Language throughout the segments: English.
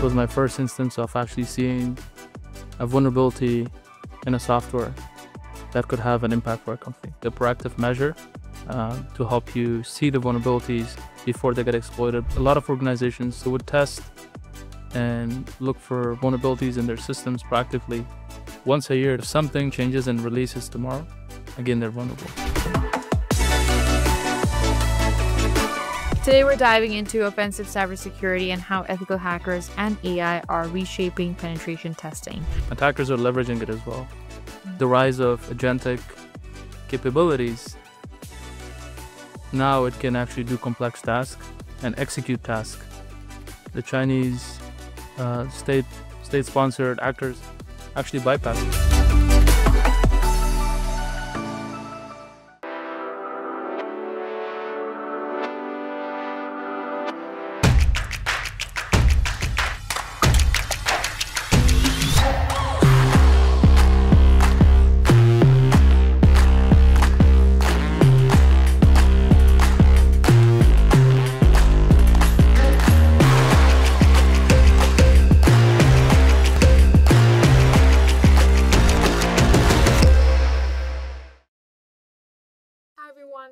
this was my first instance of actually seeing a vulnerability in a software that could have an impact for a company. The proactive measure to help you see the vulnerabilities before they get exploited. A lot of organizations would test and look for vulnerabilities in their systems proactively. Once a year, if something changes and releases tomorrow, again, they're vulnerable. Today, we're diving into offensive cybersecurity and how ethical hackers and AI are reshaping penetration testing. Attackers are leveraging it as well. The rise of agentic capabilities, now it can actually do complex tasks and execute tasks. The Chinese state-sponsored actors actually bypass it.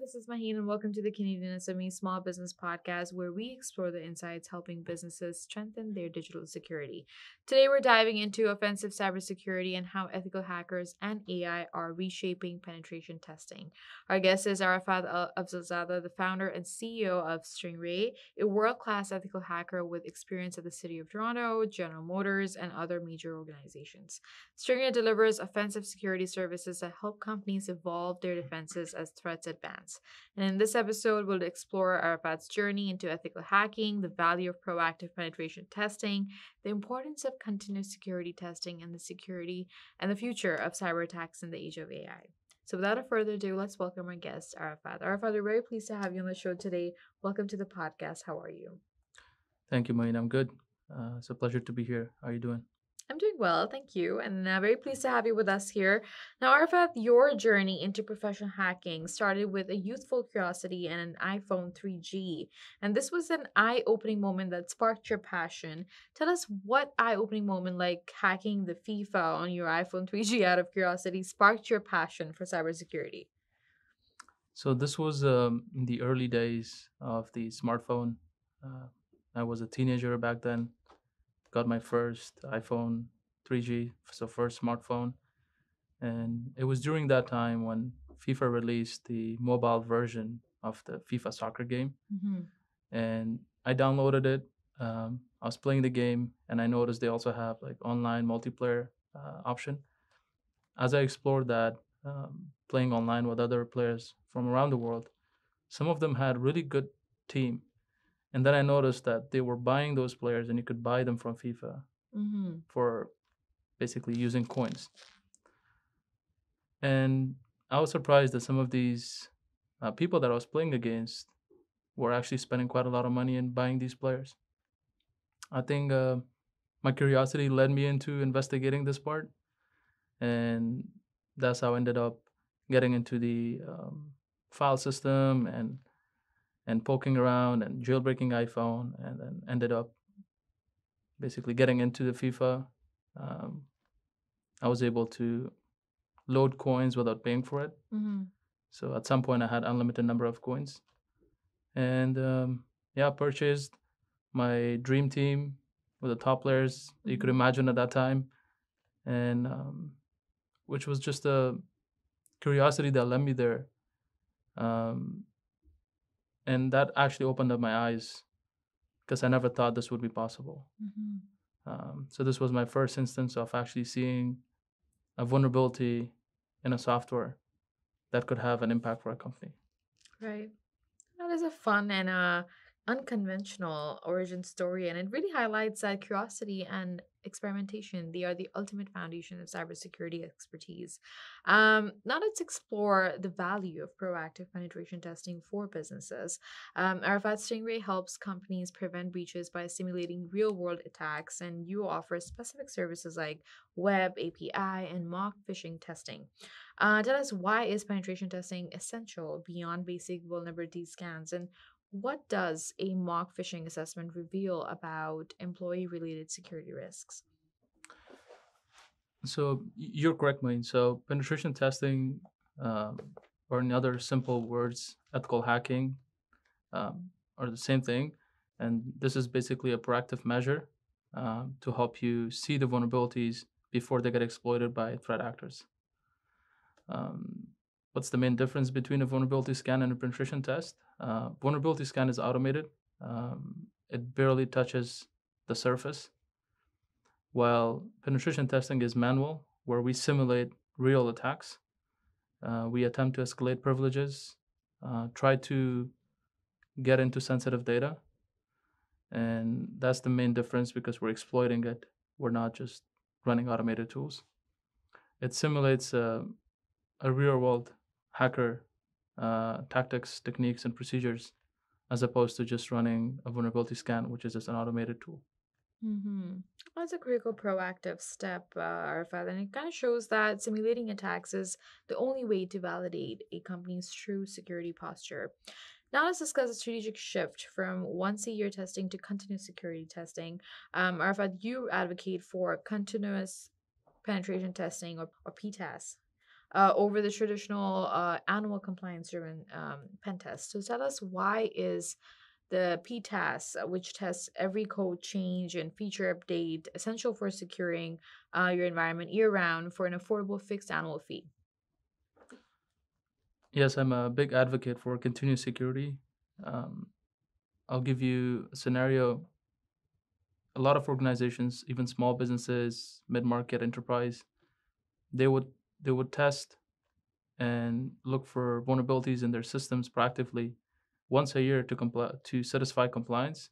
This is Maheen and welcome to the CanadianSME Small Business Podcast, where we explore the insights helping businesses strengthen their digital security. Today, we're diving into offensive cybersecurity and how ethical hackers and AI are reshaping penetration testing. Our guest is Arafat Afzalzada, the founder and CEO of Stringray, a world-class ethical hacker with experience at the City of Toronto, General Motors, and other major organizations. Stringray delivers offensive security services that help companies evolve their defenses as threats advance. And in this episode, we'll explore Arafat's journey into ethical hacking, the value of proactive penetration testing, the importance of continuous security testing, and the security and the future of cyber attacks in the age of AI. So without further ado, let's welcome our guest, Arafat. Arafat, we're very pleased to have you on the show today. Welcome to the podcast. How are you? Thank you, Maheen. I'm good. It's a pleasure to be here. How are you doing? I'm doing well, thank you, and very pleased to have you with us here. Now, Arafat, your journey into professional hacking started with a youthful curiosity and an iPhone 3G, and this was an eye-opening moment that sparked your passion. Tell us what eye-opening moment, like hacking the FIFA on your iPhone 3G out of curiosity, sparked your passion for cybersecurity. So this was in the early days of the smartphone. I was a teenager back then. Got my first iPhone 3G, so first smartphone. And it was during that time when FIFA released the mobile version of the FIFA soccer game. Mm-hmm. And I downloaded it. I was playing the game and I noticed they also have like online multiplayer option. As I explored that, playing online with other players from around the world, some of them had really good team. And then I noticed that they were buying those players and you could buy them from FIFA mm-hmm. for basically using coins. And I was surprised that some of these people that I was playing against were actually spending quite a lot of money in buying these players. I think my curiosity led me into investigating this part. And that's how I ended up getting into the file system and poking around and jailbreaking iPhone, and then ended up basically getting into the FIFA. I was able to load coins without paying for it. Mm-hmm. So at some point I had unlimited number of coins. And purchased my dream team with the top players you could imagine at that time. And which was just a curiosity that led me there. And that actually opened up my eyes because I never thought this would be possible. Mm-hmm. So this was my first instance of actually seeing a vulnerability in a software that could have an impact for a company. Right. That is a fun and unconventional origin story. And it really highlights that curiosity and experimentation, they are the ultimate foundation of cybersecurity expertise. Now let's explore the value of proactive penetration testing for businesses. Arafat, Stingray helps companies prevent breaches by simulating real-world attacks, and you offer specific services like web, API, and mock phishing testing. Tell us, why is penetration testing essential beyond basic vulnerability scans, and What does a mock phishing assessment reveal about employee-related security risks? So you're correct, Maheen. So penetration testing, or in other simple words, ethical hacking, are the same thing. And this is basically a proactive measure to help you see the vulnerabilities before they get exploited by threat actors. What's the main difference between a vulnerability scan and a penetration test? Vulnerability scan is automated. It barely touches the surface, while penetration testing is manual, where we simulate real attacks. We attempt to escalate privileges, try to get into sensitive data. And that's the main difference, because we're exploiting it. We're not just running automated tools. It simulates a real-world hacker tactics, techniques, and procedures, as opposed to just running a vulnerability scan, which is just an automated tool. Mm-hmm. That's a critical proactive step, Arafat, and it kind of shows that simulating attacks is the only way to validate a company's true security posture. Now let's discuss a strategic shift from once-a-year testing to continuous security testing. Arafat, you advocate for continuous penetration testing, or PTaaS, over the traditional annual compliance-driven pen test. So tell us, why is the PTaaS, which tests every code change and feature update, essential for securing your environment year-round for an affordable fixed annual fee? Yes, I'm a big advocate for continuous security. I'll give you a scenario. A lot of organizations, even small businesses, mid-market, enterprise, they would test and look for vulnerabilities in their systems proactively once a year to satisfy compliance.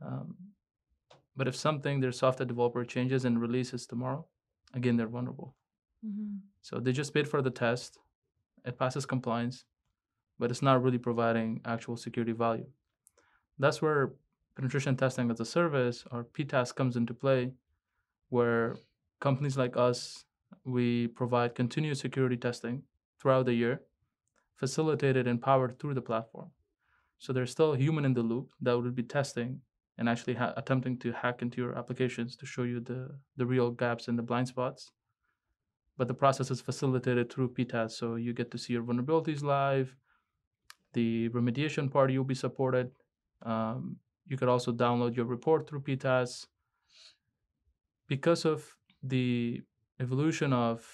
But if their software developer changes and releases tomorrow, again, they're vulnerable. Mm-hmm. So they just paid for the test. It passes compliance, but it's not really providing actual security value. That's where penetration testing as a service, or PTaaS, comes into play, where companies like us, we provide continuous security testing throughout the year, facilitated and powered through the platform. So there's still a human in the loop that would be testing and actually attempting to hack into your applications to show you the real gaps and the blind spots. But the process is facilitated through PTaaS, so you get to see your vulnerabilities live. The remediation part, you'll be supported. You could also download your report through PTaaS. Because of the evolution of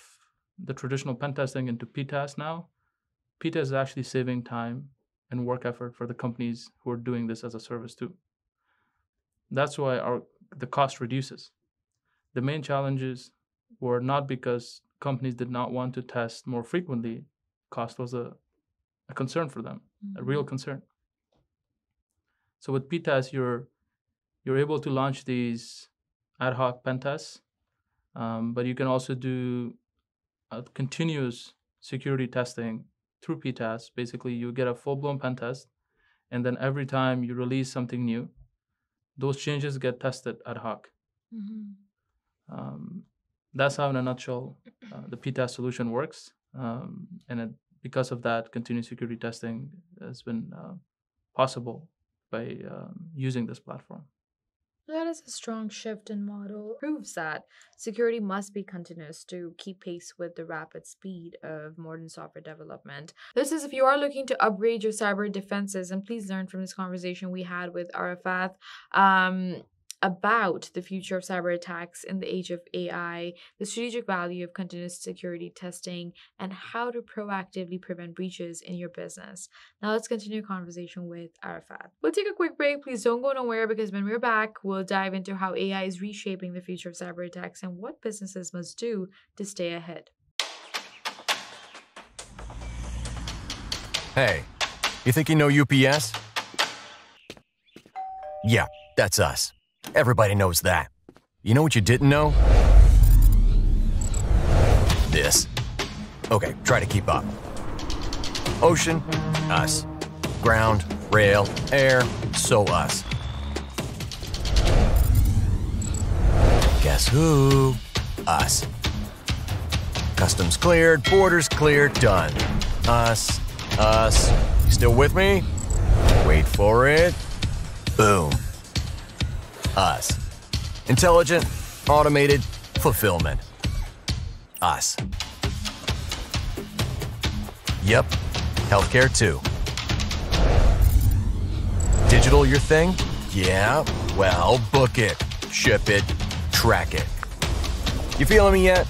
the traditional pen testing into PTaaS now, PTaaS is actually saving time and work effort for the companies who are doing this as a service too. That's why the cost reduces. The main challenges were not because companies did not want to test more frequently. Cost was a concern for them, a real concern. So with PTaaS, you're able to launch these ad hoc pen tests, but you can also do a continuous security testing through PTaaS. Basically, you get a full-blown pen test, and then every time you release something new, those changes get tested ad hoc. Mm-hmm. That's how, in a nutshell, the PTaaS solution works. Because of that, continuous security testing has been possible by using this platform. That is a strong shift in model. Proves that security must be continuous to keep pace with the rapid speed of modern software development. This is if you are looking to upgrade your cyber defenses, and please learn from this conversation we had with Arafat about the future of cyber attacks in the age of AI, the strategic value of continuous security testing, and how to proactively prevent breaches in your business. Now let's continue the conversation with Arafat. We'll take a quick break. Please don't go nowhere, because when we're back, we'll dive into how AI is reshaping the future of cyber attacks and what businesses must do to stay ahead. Hey, you think you know UPS? Yeah, that's us. Everybody knows that. You know what you didn't know? This. Okay, try to keep up. Ocean, us. Ground, rail, air, so us. Guess who? Us. Customs cleared, borders cleared, done. Us. Still with me? Wait for it. Boom. Us. Intelligent, automated fulfillment. Us. Yep. Healthcare too. Digital your thing? Yeah. Well, book it, ship it, track it. You feeling me yet?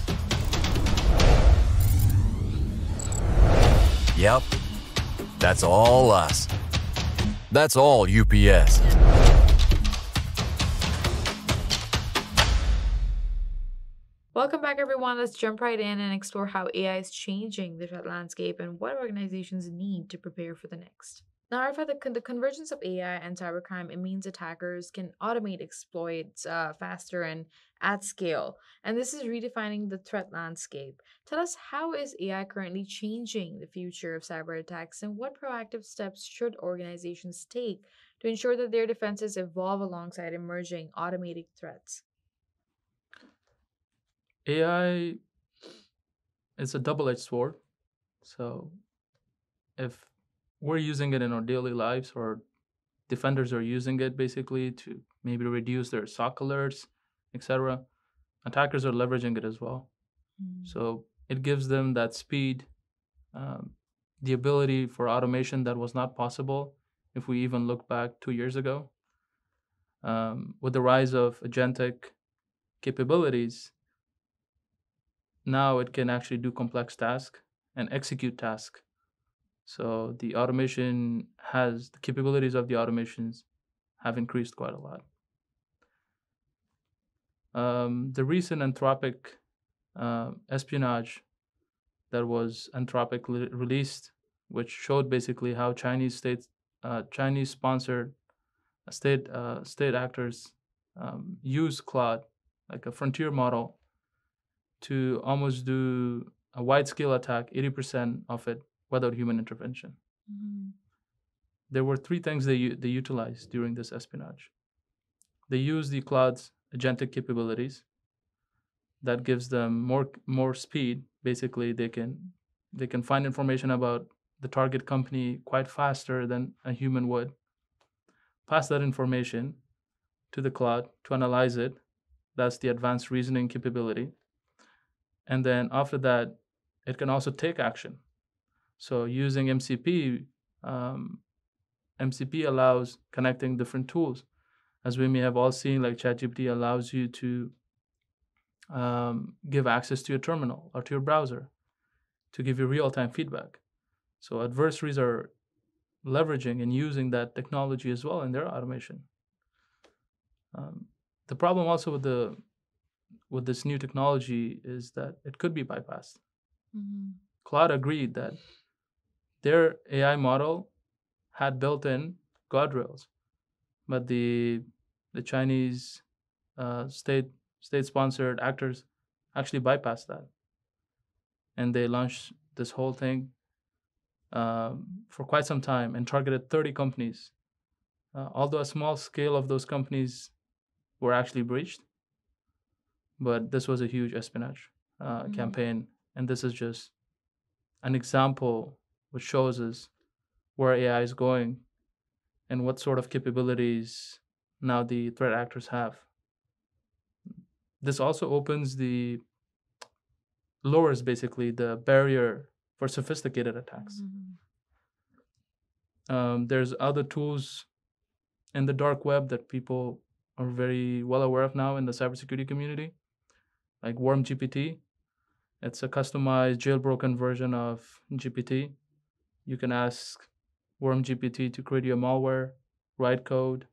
Yep. That's all us. That's all UPS. Welcome back, everyone. Let's jump right in and explore how AI is changing the threat landscape and what organizations need to prepare for the next. Now, the convergence of AI and cybercrime, it means attackers can automate exploits faster and at scale. And this is redefining the threat landscape. Tell us, how is AI currently changing the future of cyber attacks, and what proactive steps should organizations take to ensure that their defenses evolve alongside emerging automated threats? AI is a double-edged sword. So if we're using it in our daily lives, or defenders are using it basically to maybe reduce their SOC alerts, etc., attackers are leveraging it as well. So it gives them that speed, the ability for automation that was not possible if we even look back 2 years ago. With the rise of agentic capabilities, now it can actually do complex tasks and execute tasks. So the automation has, the capabilities of the automations have increased quite a lot. The recent Anthropic espionage that was Anthropic released, which showed basically how Chinese-sponsored state actors use Claude, like a frontier model, to almost do a wide-scale attack, 80% of it, without human intervention. There were three things they utilized during this espionage. They used the cloud's agentic capabilities. That gives them more speed. Basically, they can find information about the target company quite faster than a human would. Pass that information to the cloud to analyze it. That's the advanced reasoning capability. And then after that, it can also take action. So using MCP, MCP allows connecting different tools. As we may have all seen, like ChatGPT allows you to give access to your terminal or to your browser to give you real-time feedback. So adversaries are leveraging and using that technology as well in their automation. The problem also with this new technology is that it could be bypassed. Claude agreed that their AI model had built-in guardrails, but the Chinese state-sponsored actors actually bypassed that, and they launched this whole thing for quite some time and targeted 30 companies. Although a small scale of those companies were actually breached, but this was a huge espionage campaign, and this is just an example which shows us where AI is going and what sort of capabilities now the threat actors have. This also lowers basically the barrier for sophisticated attacks. There's other tools in the dark web that people are very well aware of now in the cybersecurity community, like Worm GPT. It's a customized jailbroken version of GPT. You can ask Worm GPT to create your malware, write code,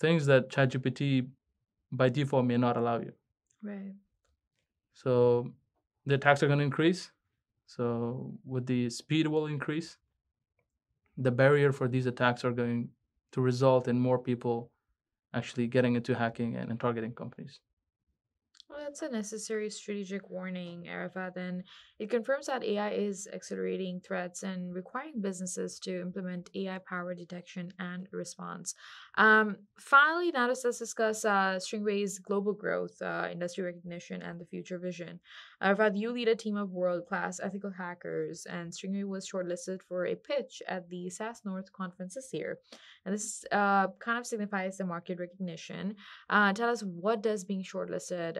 things that ChatGPT by default may not allow you. Right. So the attacks are going to increase. So with the speed will increase. The barrier for these attacks are going to result in more people actually getting into hacking and targeting companies. that's a necessary strategic warning, Arafat, and it confirms that AI is accelerating threats and requiring businesses to implement AI-powered detection and response. Finally, now let's discuss Stringray's global growth, industry recognition, and the future vision. Arafat, you lead a team of world-class ethical hackers, and Stringray was shortlisted for a pitch at the SaaS North conference this year. And this kind of signifies the market recognition. Tell us, what does being shortlisted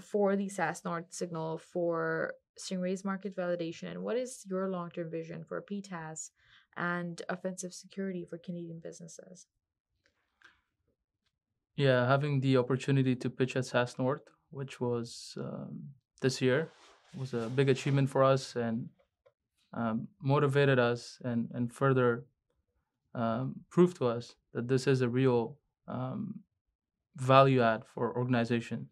for the SaaS North signal for Stingray's market validation, and what is your long-term vision for PTaaS and offensive security for Canadian businesses? Yeah, having the opportunity to pitch at SaaS North, which was this year, was a big achievement for us and motivated us and further proved to us that this is a real value add for organization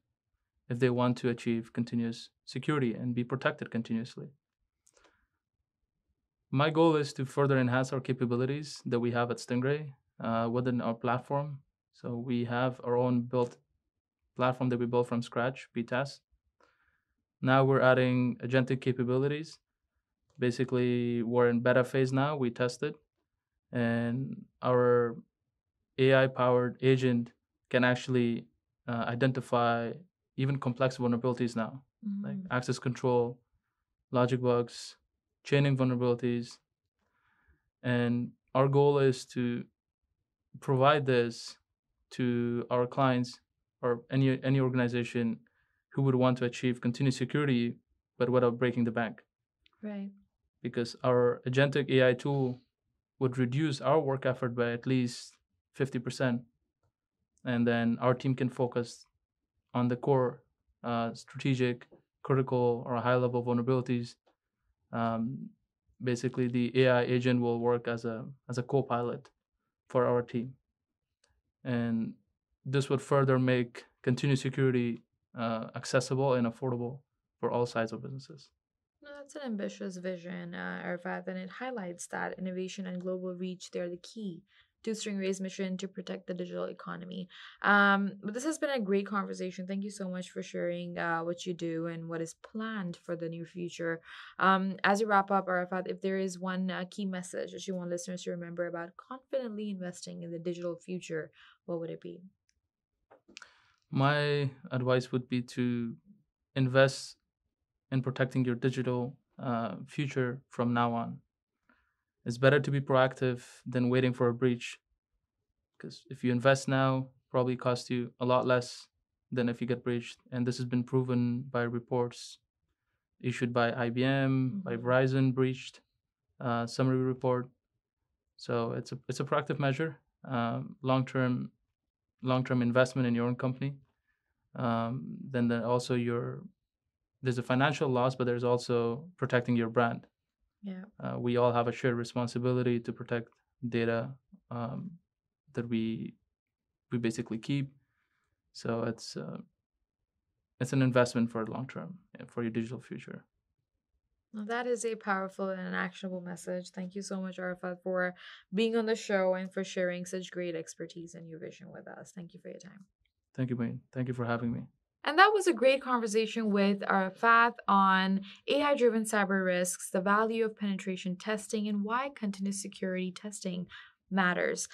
if they want to achieve continuous security and be protected continuously. My goal is to further enhance our capabilities that we have at Stingray within our platform. So we have our own built platform that we built from scratch, PTaaS. Now we're adding agentic capabilities. Basically, we're in beta phase now. We tested, and our AI-powered agent can actually identify even complex vulnerabilities now, like access control, logic bugs, chaining vulnerabilities. And our goal is to provide this to our clients or any organization who would want to achieve continued security but without breaking the bank. Right. Because our agentic AI tool would reduce our work effort by at least 50%. And then our team can focus on the core strategic, critical, or high-level vulnerabilities. Basically, the AI agent will work as a co-pilot for our team. And this would further make continued security accessible and affordable for all sides of businesses. No, that's an ambitious vision, Arafat, and it highlights that innovation and global reach, they're the key to Stingray's mission to protect the digital economy. But this has been a great conversation. Thank you so much for sharing what you do and what is planned for the near future. As you wrap up, Arafat, if there is one key message that you want listeners to remember about confidently investing in the digital future, what would it be? My advice would be to invest in protecting your digital future from now on. It's better to be proactive than waiting for a breach, because if you invest now, probably costs you a lot less than if you get breached. And this has been proven by reports issued by IBM, by Verizon breached summary report. So it's a proactive measure, long-term investment in your own company. Then also there's a financial loss, but there's also protecting your brand. Yeah, we all have a shared responsibility to protect data that we basically keep. So it's an investment for the long term, for your digital future. Well, that is a powerful and an actionable message. Thank you so much, Arafat, for being on the show and for sharing such great expertise and your vision with us. Thank you for your time. Thank you, Maheen. Thank you for having me. And that was a great conversation with Arafat on AI-driven cyber risks, the value of penetration testing, and why continuous security testing matters.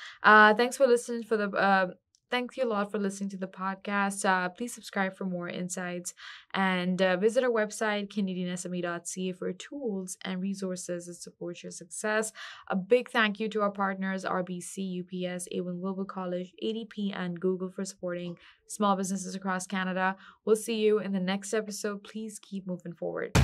Thank you a lot for listening to the podcast. Please subscribe for more insights and visit our website, canadiansme.ca, for tools and resources that support your success. A big thank you to our partners, RBC, UPS, A1 Global College, ADP, and Google for supporting small businesses across Canada. We'll see you in the next episode. Please keep moving forward.